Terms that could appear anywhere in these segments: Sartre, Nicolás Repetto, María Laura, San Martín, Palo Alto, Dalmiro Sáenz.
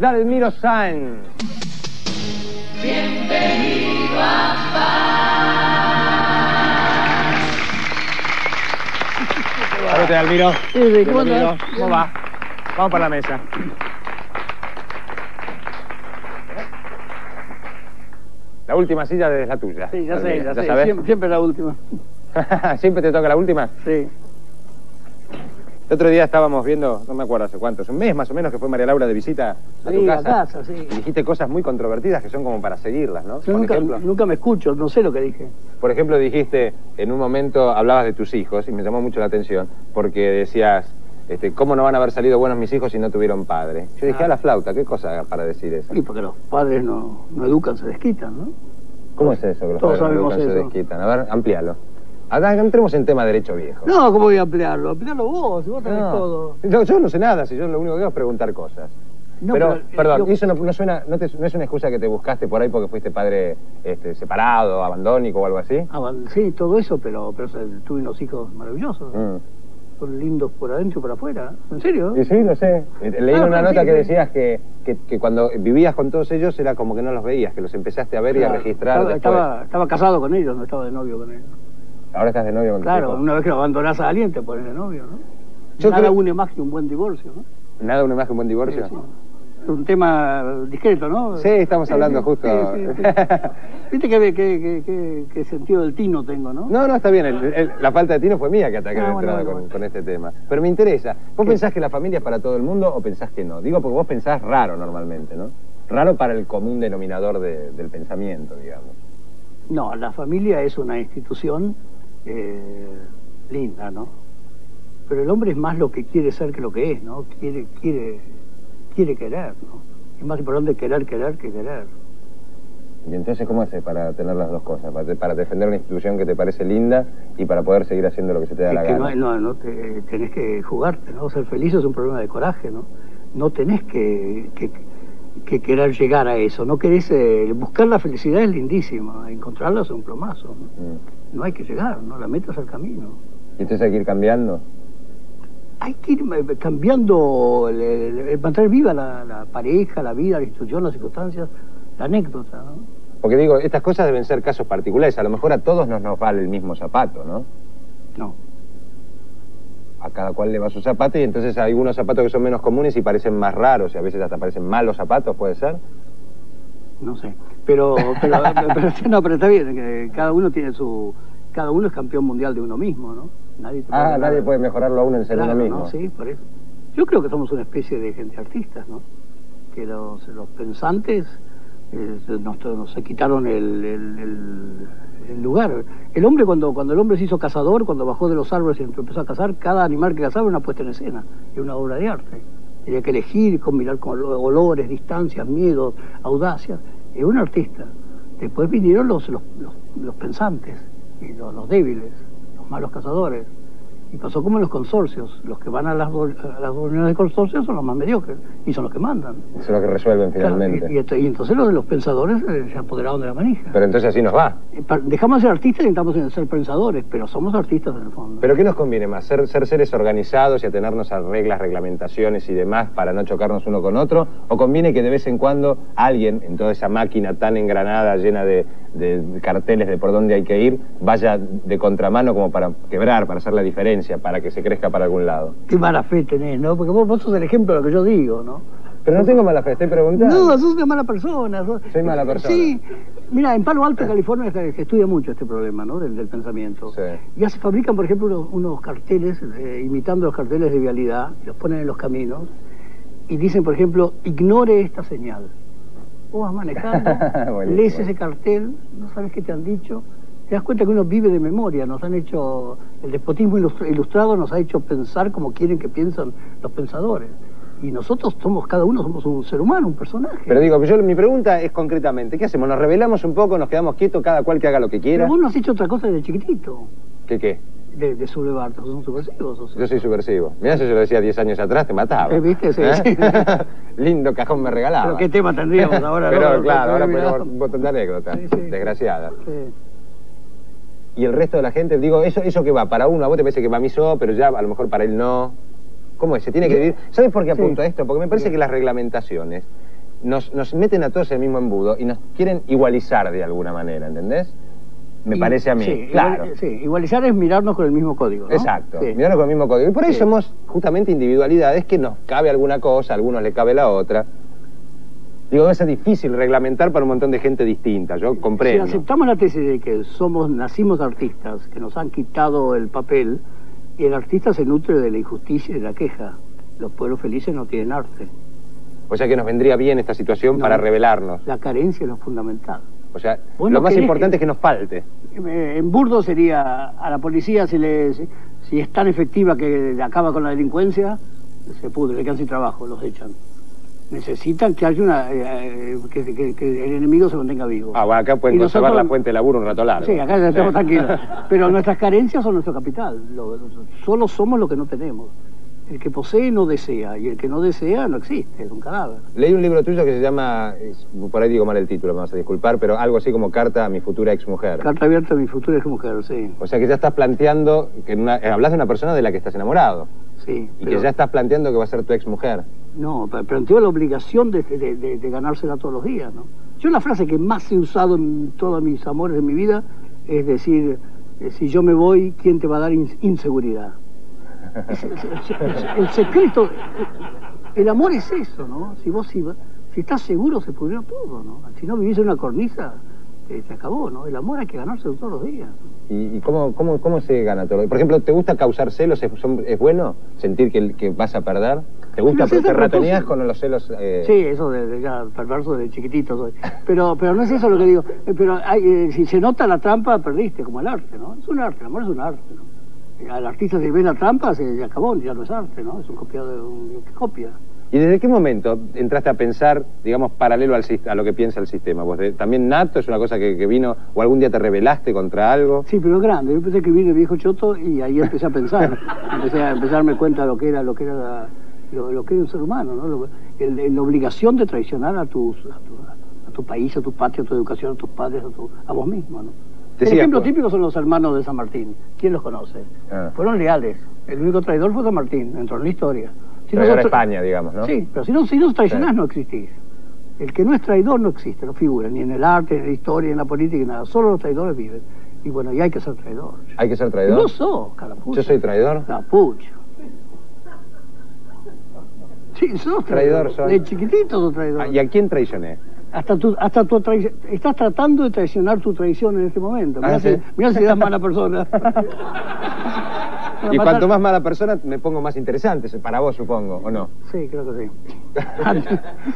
Dalmiro Sáenz. Bienvenido a Paz. Salute, Dalmiro. Bienvenido. ¿Cómo va? Vamos para la mesa. La última silla es la tuya. Sí, ya sé, ya sé. Siempre la última. ¿Siempre te toca la última? Sí. El otro día estábamos viendo, no me acuerdo hace cuántos, un mes más o menos, que fue María Laura de visita a tu casa. A casa, sí. Y dijiste cosas muy controvertidas que son como para seguirlas, ¿no? Yo nunca me escucho, no sé lo que dije. Por ejemplo, dijiste, en un momento hablabas de tus hijos, y me llamó mucho la atención, porque decías, ¿cómo no van a haber salido buenos mis hijos si no tuvieron padre? Yo dije, a la flauta, ¿qué cosa para decir eso? Sí, porque los padres no educan, se desquitan, ¿no? ¿Cómo es eso? Que los padres no educan, se desquitan. A ver, amplíalo. Entremos en tema derecho viejo. No, ¿cómo voy a ampliarlo? Ampliarlo vos, si vos tenés todo. Yo no sé nada, si yo lo único que hago es preguntar cosas. No, pero perdón, eso no es una excusa que te buscaste por ahí porque fuiste padre separado, abandónico o algo así. Sí, todo eso, pero tuve unos hijos maravillosos. Son lindos por adentro y por afuera. ¿En serio? Sí, no sé. Leí una nota que decías que cuando vivías con todos ellos era como que no los veías, que los empezaste a ver y a registrar. Estaba casado con ellos, no estaba de novio con ellos. Ahora estás de novio con tu hijo. Claro, una vez que lo abandonás a alguien te pones de novio, ¿no? Nada une más que un buen divorcio, ¿no? ¿Nada une más que un buen divorcio? Sí, sí. Es un tema discreto, ¿no? Sí, estamos hablando justo. Sí. ¿Viste qué sentido del tino tengo, no? No, está bien. La falta de tino fue mía que ataqué de entrada con este tema. Pero me interesa. ¿Vos pensás que la familia es para todo el mundo o pensás que no? Digo, porque vos pensás raro normalmente, ¿no? Raro para el común denominador del pensamiento, digamos. No, la familia es una institución... linda, ¿no? Pero el hombre es más lo que quiere ser que lo que es, ¿no? Quiere querer, ¿no? Es más importante querer que querer. ¿Y entonces cómo haces para tener las dos cosas? Para defender una institución que te parece linda y para poder seguir haciendo lo que se te da la gana. Tenés que jugarte, ¿no? Ser feliz es un problema de coraje, ¿no? No tenés que querer llegar a eso, no querés... buscar la felicidad es lindísima, encontrarla es un plomazo, ¿no? No hay que llegar, ¿no? La meta es el camino. ¿Y entonces hay que ir cambiando? Hay que ir cambiando, mantener viva la pareja, la vida, la institución, las circunstancias, la anécdota, ¿no? Porque digo, estas cosas deben ser casos particulares, a lo mejor a todos nos vale el mismo zapato, ¿no? No. A cada cual le va su zapato y entonces hay unos zapatos que son menos comunes y parecen más raros y a veces hasta parecen malos zapatos, ¿puede ser? No sé, pero está bien, que cada uno tiene su... Cada uno es campeón mundial de uno mismo, ¿no? Nadie puede mejorarlo a uno en ser uno mismo. No, sí, por eso. Yo creo que somos una especie de gente artistas, ¿no? Que los pensantes nos quitaron el lugar. El hombre, cuando el hombre se hizo cazador, cuando bajó de los árboles y empezó a cazar, cada animal que cazaba era una puesta en escena, era una obra de arte. Tenía que elegir, combinar con olores, distancias, miedos, audacias. Era un artista. Después vinieron los pensantes, y los débiles, los malos cazadores. Y pasó como en los consorcios. Los que van a las reuniones de consorcios son los más mediocres, y son los que mandan. Son los que resuelven finalmente. Claro, y entonces los pensadores se apoderaron de la manija. Pero entonces así nos va. Dejamos de ser artistas y intentamos ser pensadores, pero somos artistas en el fondo. ¿Pero qué nos conviene más? ¿Ser seres organizados y atenernos a reglas, reglamentaciones y demás para no chocarnos uno con otro? ¿O conviene que de vez en cuando alguien, en toda esa máquina tan engranada, llena de carteles de por dónde hay que ir, vaya de contramano como para quebrar, para hacer la diferencia, para que se crezca para algún lado? Qué mala fe tenés, ¿no? Porque vos sos el ejemplo de lo que yo digo, ¿no? Pero no tengo mala fe, estoy preguntando. No, sos una mala persona. Soy mala persona. Sí. Mira, en Palo Alto, California, se estudia mucho este problema, ¿no? Del pensamiento. Sí. Ya se fabrican, por ejemplo, unos carteles, imitando los carteles de vialidad, los ponen en los caminos, y dicen, por ejemplo, ignore esta señal. Vos vas manejando, lees ese cartel, no sabes qué te han dicho. Te das cuenta que uno vive de memoria, nos han hecho... El despotismo ilustrado nos ha hecho pensar como quieren que piensan los pensadores. Y nosotros cada uno somos un ser humano, un personaje. Pero digo, mi pregunta es concretamente, ¿qué hacemos? ¿Nos rebelamos un poco, nos quedamos quietos, cada cual que haga lo que quiera? Pero vos no has hecho otra cosa desde chiquitito. ¿Qué? De sublevarte, son subversivos. O sea. Yo soy subversivo. Mirá, si yo lo decía 10 años atrás, te mataba. ¿Viste? Sí. ¿Eh? Lindo cajón me regalaba. Pero qué tema tendríamos ahora. Pero no, claro, ahora podemos botar de anécdota. Sí. Desgraciada. Sí. Y el resto de la gente, digo, eso que va para uno, a vos te parece que va a mí pero ya a lo mejor para él no. ¿Cómo es? Se tiene que vivir... ¿Sabes por qué apunto a esto? Porque me parece que las reglamentaciones nos meten a todos en el mismo embudo y nos quieren igualizar de alguna manera, ¿entendés? Me parece a mí, claro. Igualizar es mirarnos con el mismo código, ¿no? Exacto, mirarnos con el mismo código. Y por ahí somos justamente individualidades que nos cabe alguna cosa, a algunos le cabe la otra. Digo, es difícil reglamentar para un montón de gente distinta, yo comprendo. Si aceptamos la tesis de que nacimos artistas, que nos han quitado el papel, y el artista se nutre de la injusticia y de la queja. Los pueblos felices no tienen arte. O sea que nos vendría bien esta situación para revelarnos. La carencia es lo fundamental. O sea, lo más importante es que nos falte. En burdo sería, a la policía si es tan efectiva que acaba con la delincuencia, se pudre, le quedan sin trabajo, los echan. Necesitan que haya que el enemigo se mantenga vivo. Ah, bueno, acá pueden conservar la fuente de laburo un rato largo. Sí, acá ya estamos tranquilos. Pero nuestras carencias son nuestro capital. Solo somos lo que no tenemos. El que posee no desea, y el que no desea no existe, es un cadáver. Leí un libro tuyo que se llama, por ahí digo mal el título, me vas a disculpar, pero algo así como Carta a mi futura exmujer. Carta abierta a mi futura exmujer, sí. O sea que ya estás planteando, hablas de una persona de la que estás enamorado. Sí. Y que ya estás planteando que va a ser tu exmujer. No, planteo la obligación de ganársela todos los días, ¿no? Yo la frase que más he usado en todos mis amores de mi vida es decir, si yo me voy, ¿quién te va a dar inseguridad? El secreto, el amor es eso, ¿no? Si estás seguro se pudrió todo, ¿no? Si no vivís en una cornisa, se acabó, ¿no? El amor hay que ganarse todos los días. ¿Y cómo se gana todo? Por ejemplo, ¿te gusta causar celos? ¿Es bueno sentir que vas a perder? ¿Te gusta? ¿Te ratoneas con los celos? Sí, eso ya perverso de chiquitito soy. Pero no es eso lo que digo. Pero si se nota la trampa, perdiste, como el arte, ¿no? Es un arte, el amor es un arte, ¿no? Al artista se ve la trampa, se acabó, ya no es arte, ¿no? Es un copiado de que copia. ¿Y desde qué momento entraste a pensar, digamos, paralelo a lo que piensa el sistema? ¿Vos también nato es una cosa que vino, o algún día te rebelaste contra algo? Sí, pero es grande. Yo empecé a escribir de viejo choto y ahí empecé a pensar. empecé a darme cuenta de lo que era un ser humano, ¿no? La obligación de traicionar a tu país, a tu patria, a tu educación, a tus padres, a vos mismo, ¿no? El ejemplo típico son los hermanos de San Martín. ¿Quién los conoce? Fueron leales. El único traidor fue San Martín, entró en la historia. Traidor a España, digamos, ¿no? Sí, pero si no traicionás, no existís. El que no es traidor no existe, no figura, ni en el arte, ni en la historia, ni en la política, ni nada. Solo los traidores viven. Y bueno, y hay que ser traidor. ¿Hay que ser traidor? No sos, carapucho. ¿Yo soy traidor? Carapucho. Sí, sos traidor. De chiquitito sos traidor. ¿Y a quién traicioné? Hasta tu traición. Estás tratando de traicionar tu traición en este momento. Mirá si das mala persona. Y cuanto más mala persona, me pongo más interesante. Para vos, supongo, ¿o no? Sí, creo que sí.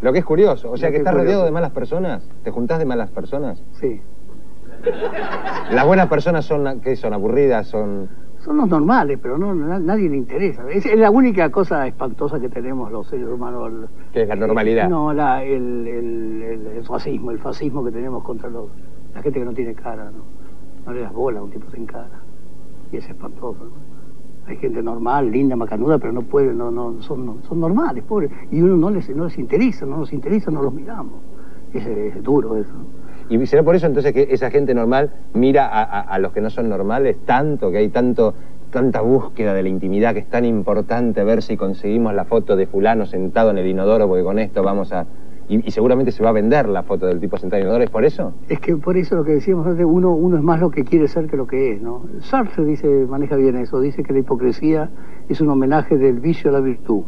Lo que es curioso. O sea, que estás rodeado de malas personas. ¿Te juntás de malas personas? Sí. Las buenas personas son... ¿Qué son? ¿Aburridas? Son los normales, pero no nadie le interesa. Es la única cosa espantosa que tenemos los seres humanos. ¿Qué es la normalidad? No, el fascismo que tenemos contra la gente que no tiene cara, ¿no? No le das bola a un tipo sin cara. Y es espantoso, ¿no? Hay gente normal, linda, macanuda, pero no pueden, son normales, pobres. Y uno no les interesa, no nos interesa, no los miramos. Es duro eso. ¿Y será por eso entonces que esa gente normal mira a los que no son normales tanto, que hay tanta búsqueda de la intimidad, que es tan importante ver si conseguimos la foto de fulano sentado en el inodoro, porque con esto vamos a... Y seguramente se va a vender la foto del tipo sentado en el inodoro, ¿es por eso? Es que por eso lo que decíamos antes, uno es más lo que quiere ser que lo que es, ¿no? Sartre maneja bien eso, dice que la hipocresía es un homenaje del vicio a la virtud.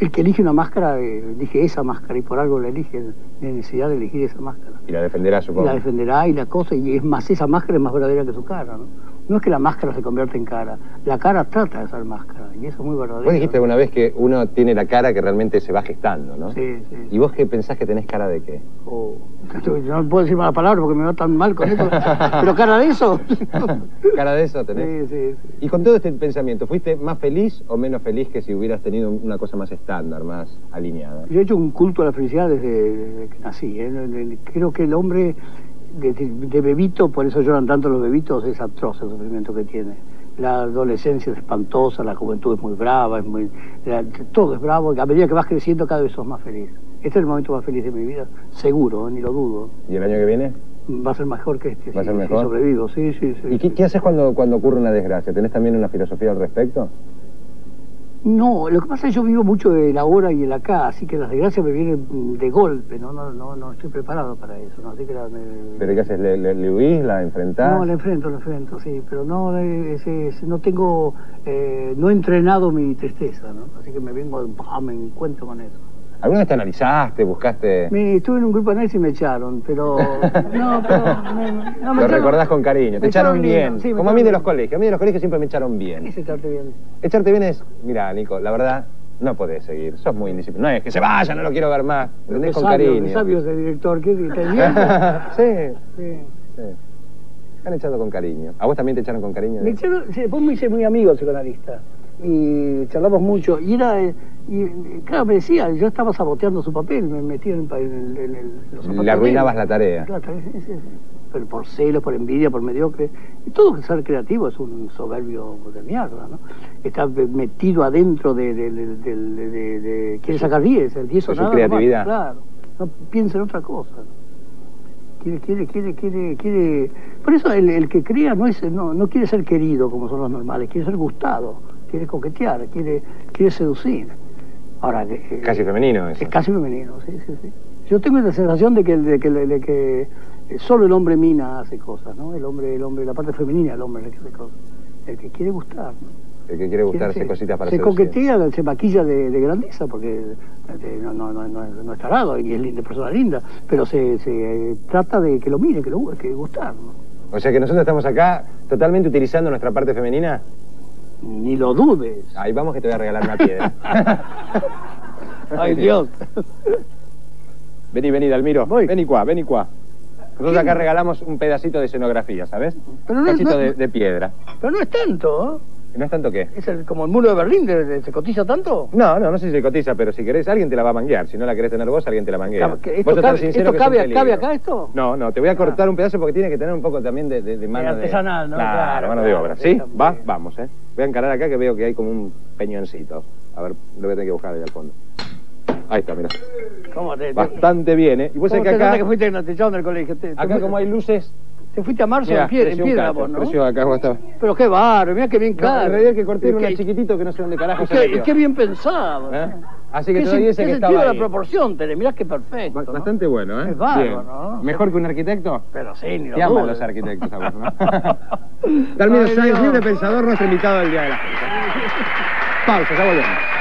El que elige una máscara, elige esa máscara, y por algo la elige, la necesidad de elegir esa máscara. Y la defenderá, supongo. Y la defenderá, y la cosa, y es más, esa máscara es más verdadera que su cara, ¿no? No es que la máscara se convierte en cara, la cara trata de ser máscara, y eso es muy verdadero. Vos dijiste alguna vez que uno tiene la cara que realmente se va gestando, ¿no? Sí, sí. ¿Y vos qué pensás que tenés cara de qué? Oh, yo no puedo decir mala palabra porque me va tan mal con eso, pero cara de eso. ¿Cara de eso tenés? Sí, sí, sí. Y con todo este pensamiento, ¿fuiste más feliz o menos feliz que si hubieras tenido una cosa más estándar, más alineada? Yo he hecho un culto a la felicidad desde que nací, ¿eh? Creo que el hombre de bebito, por eso lloran tanto los bebitos, es atroz el sufrimiento que tiene. La adolescencia es espantosa, la juventud es muy brava, todo es bravo, y a medida que vas creciendo cada vez sos más feliz. Este es el momento más feliz de mi vida, seguro, ni lo dudo. ¿Y el año que viene? Va a ser mejor que este. ¿Va a ser mejor? Si sobrevivo, sí. ¿Y qué haces cuando ocurre una desgracia? ¿Tenés también una filosofía al respecto? No, lo que pasa es que yo vivo mucho del ahora y el acá, así que las desgracias me vienen de golpe, no estoy preparado para eso. No, así que ¿pero qué haces? ¿Le huís? ¿La enfrentás? No, la enfrento, sí, pero no tengo, no he entrenado mi tristeza, ¿no? Así que me encuentro con eso. ¿Alguna vez te analizaste, buscaste...? Estuve en un grupo de análisis y me echaron, pero... Lo recordás con cariño, te echaron bien. Sí, como a mí bien. De los colegios, a mí de los colegios siempre me echaron bien. ¿Qué es echarte bien? Echarte bien es, mirá, Nico, la verdad, no podés seguir, sos muy indisciplinado. No es que se vaya, no lo quiero ver más, entendés, con cariño. Qué sabio ese director, ¿qué está bien? Sí. Me han echado con cariño. ¿A vos también te echaron con cariño? Me echaron, vos me hice muy amigo, psicoanalista. Y charlamos mucho, y era... claro, me decía, yo estaba saboteando su papel, me metía en los zapatos. Le arruinabas la tarea. Claro, sí. Pero por celos, por envidia, por mediocre. Todo ser creativo es un soberbio de mierda, ¿no? Está metido adentro de quiere sacar 10, el 10 o nada. Su creatividad. Claro, no piensa en otra cosa. Quiere... Por eso el que crea no quiere ser querido como son los normales, quiere ser gustado, quiere coquetear, quiere seducir. Ahora, casi femenino eso. Es casi femenino, sí. Yo tengo la sensación de que solo el hombre mina hace cosas, ¿no? El hombre, la parte femenina del hombre es el que hace cosas. El que quiere gustar, ¿no? El que quiere gustarse cositas para seducir. Se coquetea, se maquilla de grandeza, porque no es tarado y es linda, persona linda, pero se trata de que lo mire, que gustar, ¿no? O sea que nosotros estamos acá totalmente utilizando nuestra parte femenina. Ni lo dudes. Ahí vamos que te voy a regalar una piedra. Ay, Dios. Vení, Dalmiro. Vení, cuá. Nosotros acá regalamos un pedacito de escenografía, ¿sabes? Un pedacito de piedra. Pero no es tanto, ¿eh? ¿No es tanto qué? Es como el muro de Berlín, ¿se cotiza tanto? No sé si se cotiza, pero si querés, alguien te la va a manguear. Si no la querés tener vos, alguien te la manguea. ¿Esto cabe acá, esto? No, te voy a cortar un pedazo porque tiene que tener un poco también de mano de... artesanal, ¿no? Claro, mano de obra. ¿Sí? Vamos, ¿eh? Voy a encarar acá que veo que hay como un peñoncito. A ver, lo voy a tener que buscar ahí al fondo. Ahí está, mira. Bastante bien, ¿eh? Y vos sabés que acá... que fuiste en el colegio. Acá como hay luces... Te fuiste a marzo en piedra, vos, ¿no? Acá, vos estaba. Pero qué barro, mirá qué bien claro. En realidad que corté una chiquitito que no sé dónde carajo salió. Qué bien pensado. ¿Eh? Así que te doy ese que estaba ahí. La proporción, mirás qué perfecto. Bastante bueno, ¿eh? Es barro, ¿no? ¿Mejor que un arquitecto? Pero sí, ni lo dudes. Te aman los arquitectos a vos, ¿no? Dalmiro Sáenz, libre pensador, nuestro invitado del Día de la Gente. Pausa, ya volvemos.